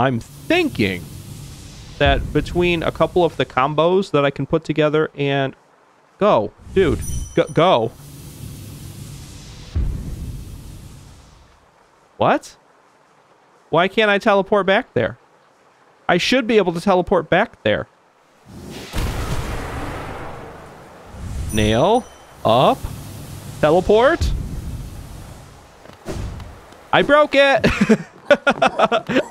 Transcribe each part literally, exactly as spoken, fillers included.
I'm thinking that between a couple of the combos that I can put together and... Go, dude. Go. go. What? Why can't I teleport back there? I should be able to teleport back there. Nail. Up. Teleport. I broke it!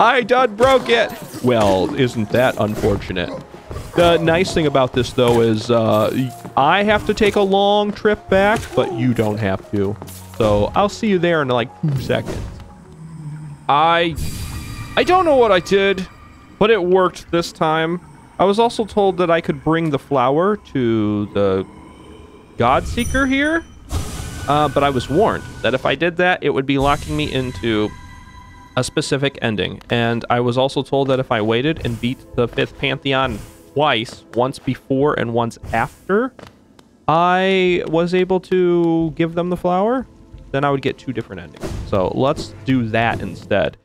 I done broke it! Well, isn't that unfortunate? The nice thing about this, though, is uh, I have to take a long trip back, but you don't have to. So I'll see you there in like two seconds. I... I don't know what I did, but it worked this time. I was also told that I could bring the flower to the Godseeker here. Uh, but I was warned that if I did that, it would be locking me into a specific ending. And I was also told that if I waited and beat the fifth Pantheon twice, once before and once after, I was able to give them the flower, then I would get two different endings. So let's do that instead.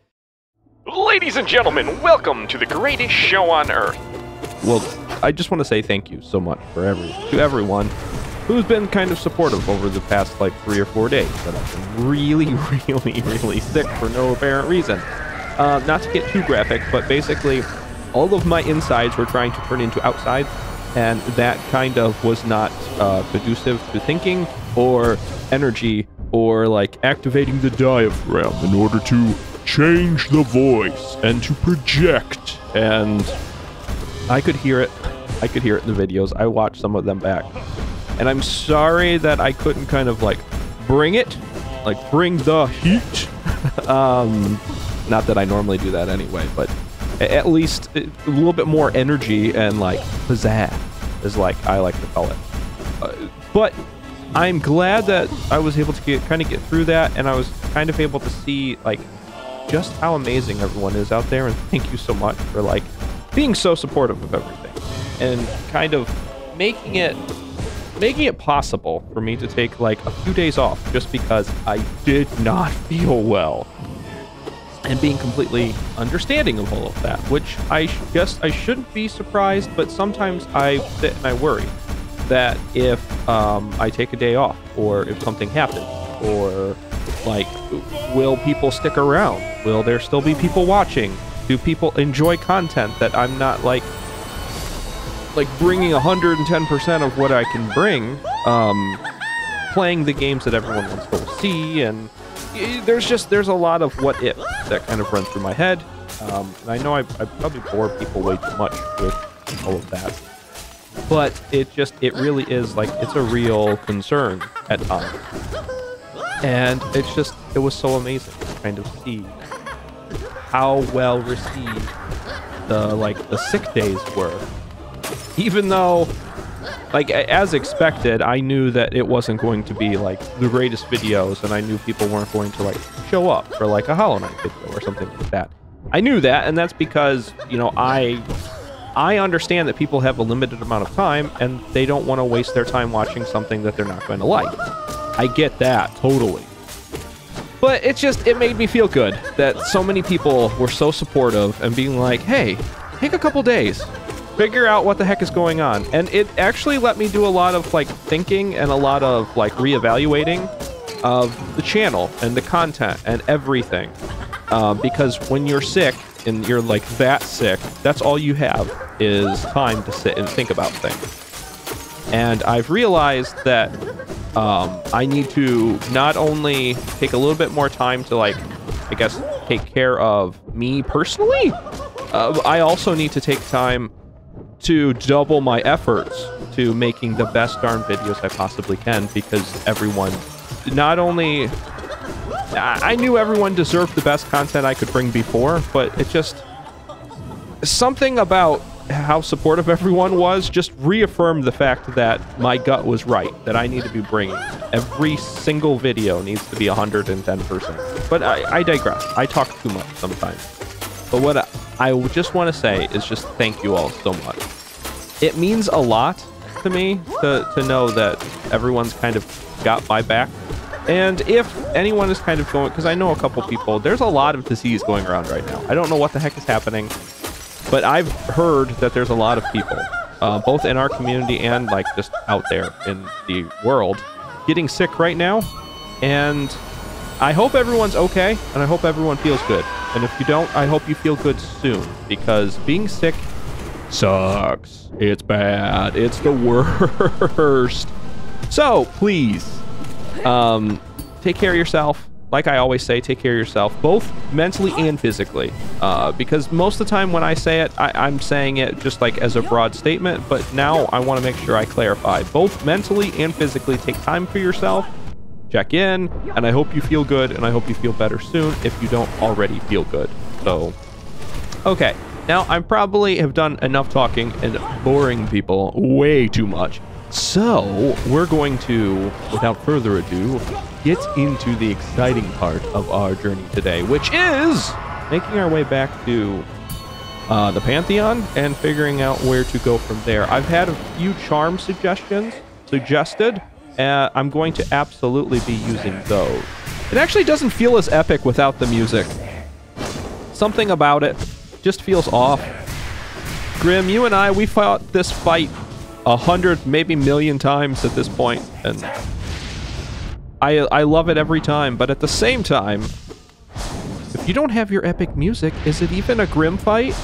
Ladies and gentlemen, welcome to the greatest show on Earth. Well, I just want to say thank you so much for every to everyone who's been kind of supportive over the past, like, three or four days. That I've been really, really, really sick for no apparent reason. Uh, not to get too graphic, but basically, all of my insides were trying to turn into outsides, and that kind of was not uh, conducive to thinking, or energy, or, like, activating the diaphragm in order to change the voice, and to project, and I could hear it. I could hear it in the videos. I watched some of them back. And I'm sorry that I couldn't kind of, like, bring it. Like, bring the heat. um, not that I normally do that anyway, but at least a little bit more energy and, like, pizzazz is, like, I like to call it. Uh, but I'm glad that I was able to get kind of get through that, and I was kind of able to see, like, just how amazing everyone is out there. And thank you so much for, like, being so supportive of everything and kind of making it... making it possible for me to take, like, a few days off just because I did not feel well. And being completely understanding of all of that, which I guess I shouldn't be surprised, but sometimes I sit and I worry that if um, I take a day off, or if something happens, or, like, will people stick around? Will there still be people watching? Do people enjoy content that I'm not, like... like bringing one hundred ten percent of what I can bring, um, playing the games that everyone wants to see, and there's just, there's a lot of what ifs that kind of run through my head. Um, and I know I, I probably bore people way too much with all of that, but it just, it really is, like, it's a real concern at times. And it's just, it was so amazing to kind of see how well received the, like, the sick days were. Even though, like, as expected, I knew that it wasn't going to be, like, the greatest videos, and I knew people weren't going to, like, show up for, like, a Hollow Knight video or something like that. I knew that, and that's because, you know, I I understand that people have a limited amount of time, and they don't want to waste their time watching something that they're not going to like. I get that, totally. But it's just, it made me feel good that so many people were so supportive and being like, hey, take a couple days. Figure out what the heck is going on. And it actually let me do a lot of, like, thinking and a lot of, like, reevaluating of the channel and the content and everything. Um, because when you're sick and you're, like, that sick, that's all you have is time to sit and think about things. And I've realized that um, I need to not only take a little bit more time to, like, I guess, take care of me personally, uh, I also need to take time to double my efforts to making the best darn videos I possibly can, because everyone, not only, I knew everyone deserved the best content I could bring before, but it just, something about how supportive everyone was just reaffirmed the fact that my gut was right, that I need to be bringing every single video needs to be one hundred ten percent. But I, I digress. I talk too much sometimes. But what I, I just want to say is just thank you all so much. It means a lot to me to, to know that everyone's kind of got my back And if anyone is kind of going, because I know a couple people, there's a lot of disease going around right now. I don't know what the heck is happening, but I've heard that there's a lot of people, uh, both in our community and like just out there in the world, getting sick right now. And I hope everyone's okay, and I hope everyone feels good. And if you don't, I hope you feel good soon, because being sick sucks. It's bad. It's the worst. So please, um, take care of yourself. Like I always say, take care of yourself, both mentally and physically. Uh, because most of the time when I say it, I, I'm saying it just like as a broad statement, but now I want to make sure I clarify. Both mentally and physically, take time for yourself, check in, and I hope you feel good, and I hope you feel better soon if you don't already feel good. So, okay. Now, I probably have done enough talking and boring people way too much. So, we're going to, without further ado, get into the exciting part of our journey today, which is making our way back to uh, the Pantheon and figuring out where to go from there. I've had a few charm suggestions suggested, and I'm going to absolutely be using those. It actually doesn't feel as epic without the music. Something about it just feels off. Grimm, you and I, we fought this fight a hundred, maybe million times at this point, and I, I love it every time, but at the same time, if you don't have your epic music, is it even a Grimm fight?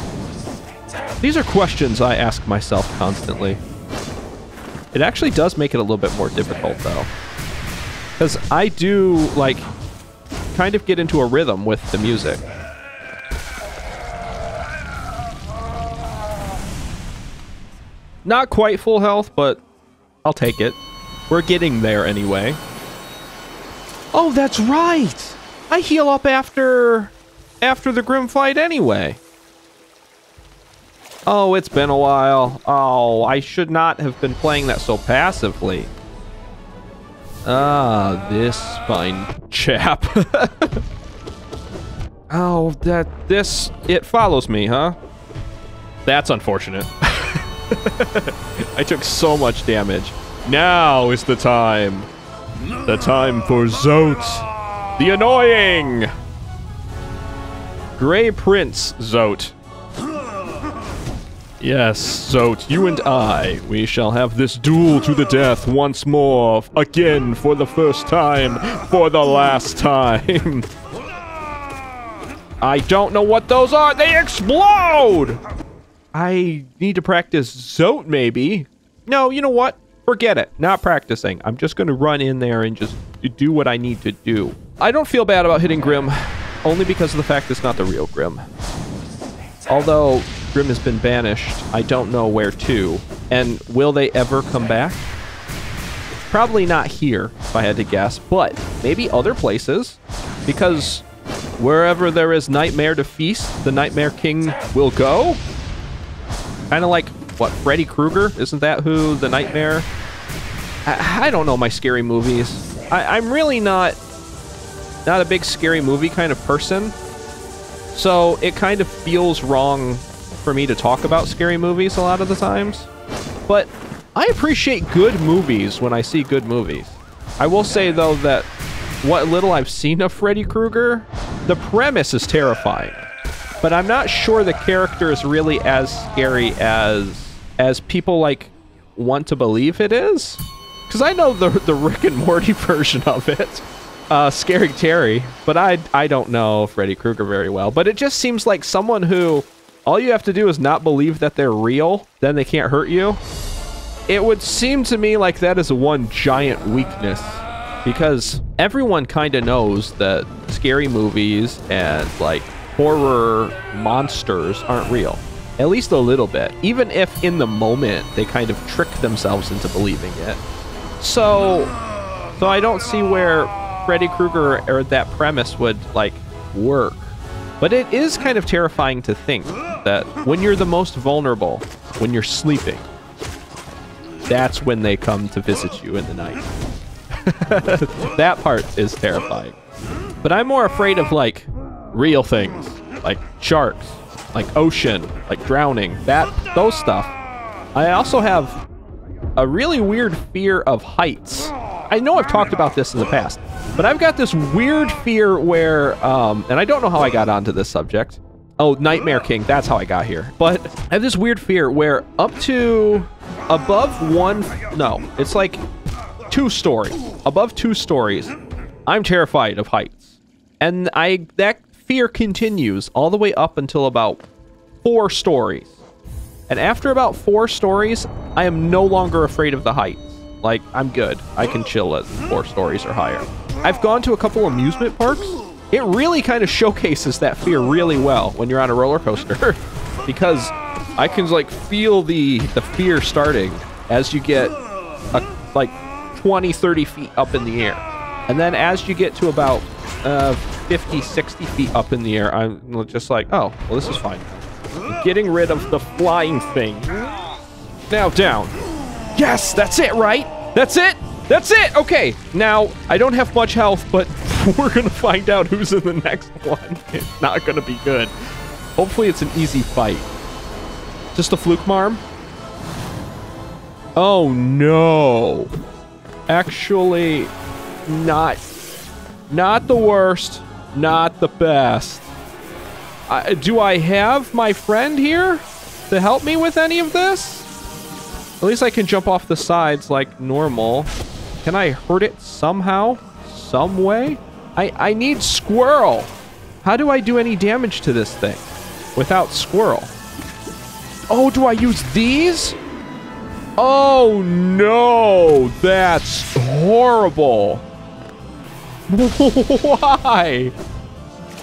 These are questions I ask myself constantly. It actually does make it a little bit more difficult, though, because I do, like, kind of get into a rhythm with the music. Not quite full health, but I'll take it. We're getting there anyway. Oh, that's right! I heal up after... after the Grimm fight anyway. Oh, it's been a while. Oh, I should not have been playing that so passively. Ah, this fine chap. Oh, that... this... it follows me, huh? That's unfortunate. I took so much damage. Now is the time. The time for Zote. The annoying Grey Prince Zote. Yes, Zote, you and I, we shall have this duel to the death once more. Again, for the first time. For the last time. I don't know what those are. They explode! I need to practice Zote, maybe. No, you know what? Forget it. Not practicing. I'm just going to run in there and just do what I need to do. I don't feel bad about hitting Grimm, only because of the fact it's not the real Grimm. Although Grimm has been banished, I don't know where to. And will they ever come back? Probably not here, if I had to guess, but maybe other places, because wherever there is nightmare to feast, the Nightmare King will go. Kind of like, what, Freddy Krueger? Isn't that who the Nightmare? I, I don't know my scary movies. I, I'm really not, not a big scary movie kind of person. So it kind of feels wrong for me to talk about scary movies a lot of the times. But I appreciate good movies when I see good movies. I will say, though, that what little I've seen of Freddy Krueger, the premise is terrifying. But I'm not sure the character is really as scary as as people like want to believe it is, because I know the the Rick and Morty version of it, uh, Scary Terry. But I I don't know Freddy Krueger very well. But it just seems like someone who all you have to do is not believe that they're real, then they can't hurt you. It would seem to me like that is one giant weakness, because everyone kind of knows that scary movies and like horror monsters aren't real, at least a little bit, even if in the moment they kind of trick themselves into believing it. So, so I don't see where Freddy Krueger or that premise would like work, but it is kind of terrifying to think that when you're the most vulnerable, when you're sleeping, that's when they come to visit you in the night. That part is terrifying, but I'm more afraid of like real things, like sharks, like ocean, like drowning, that, those stuff. I also have a really weird fear of heights. I know I've talked about this in the past, but I've got this weird fear where, um, and I don't know how I got onto this subject. Oh, Nightmare King, that's how I got here. But I have this weird fear where up to above one, no, it's like two stories. Above two stories, I'm terrified of heights. And I that fear continues all the way up until about four stories. And after about four stories, I am no longer afraid of the heights. Like, I'm good. I can chill at four stories or higher. I've gone to a couple amusement parks. It really kind of showcases that fear really well when you're on a roller coaster because I can like feel the the fear starting as you get a, like twenty, thirty feet up in the air. And then as you get to about uh, fifty, sixty feet up in the air, I'm just like, oh, well, this is fine. I'm getting rid of the flying thing. Now down. Yes, that's it, right? That's it? That's it! Okay, now, I don't have much health, but we're gonna find out who's in the next one. It's not gonna be good. Hopefully it's an easy fight. Just a fluke marm? Oh, no. Actually, not... Not the worst, not the best. I, do I have my friend here to help me with any of this? At least I can jump off the sides like normal. Can I hurt it somehow? Some way? I, I need squirrel. How do I do any damage to this thing without squirrel? Oh, do I use these? Oh, no. That's horrible. Why?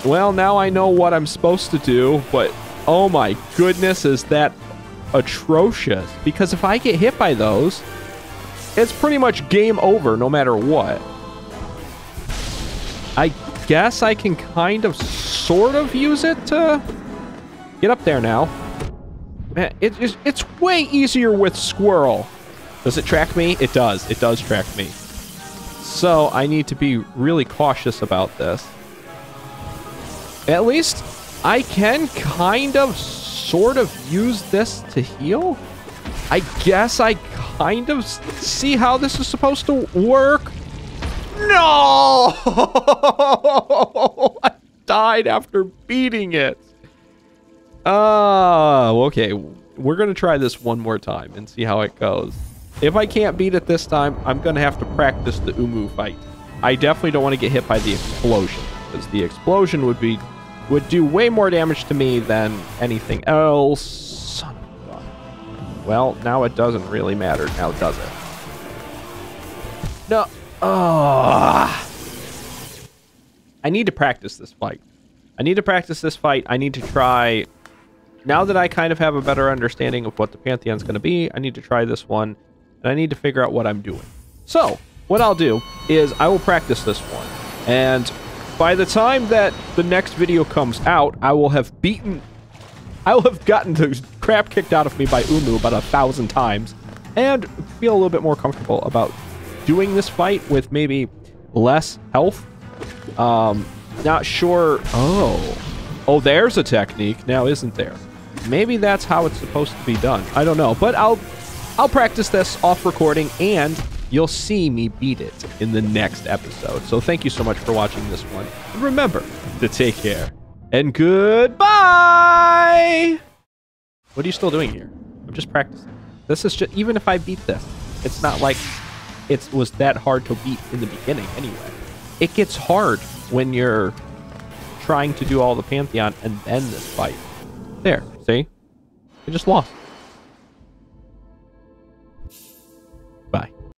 Well, now I know what I'm supposed to do, but oh my goodness, is that atrocious. Because if I get hit by those, it's pretty much game over no matter what. I guess I can kind of, sort of use it to get up there now. Man, it is, it's way easier with squirrel. Does it track me? It does. It does track me. So I need to be really cautious about this. At least I can kind of, sort of use this to heal. I guess I kind of see how this is supposed to work. No! I died after beating it. Oh, okay. We're going to try this one more time and see how it goes. If I can't beat it this time, I'm going to have to practice the Umu fight. I definitely don't want to get hit by the explosion, because the explosion would be would do way more damage to me than anything else. Son of God. Well, now it doesn't really matter now, does it? No. Ugh. I need to practice this fight. I need to practice this fight. I need to try... Now that I kind of have a better understanding of what the Pantheon's going to be, I need to try this one, and I need to figure out what I'm doing. So, what I'll do is I will practice this one, and... by the time that the next video comes out, I will have beaten... I will have gotten the crap kicked out of me by Umu about a thousand times and feel a little bit more comfortable about doing this fight with maybe less health. Um, not sure... Oh. Oh, there's a technique now, isn't there? Maybe that's how it's supposed to be done. I don't know, but I'll, I'll practice this off recording and... you'll see me beat it in the next episode. So thank you so much for watching this one. And remember to take care. And goodbye! What are you still doing here? I'm just practicing. This is just... even if I beat this, it's not like it was that hard to beat in the beginning anyway. It gets hard when you're trying to do all the Pantheon and then this fight. There. See? I just lost.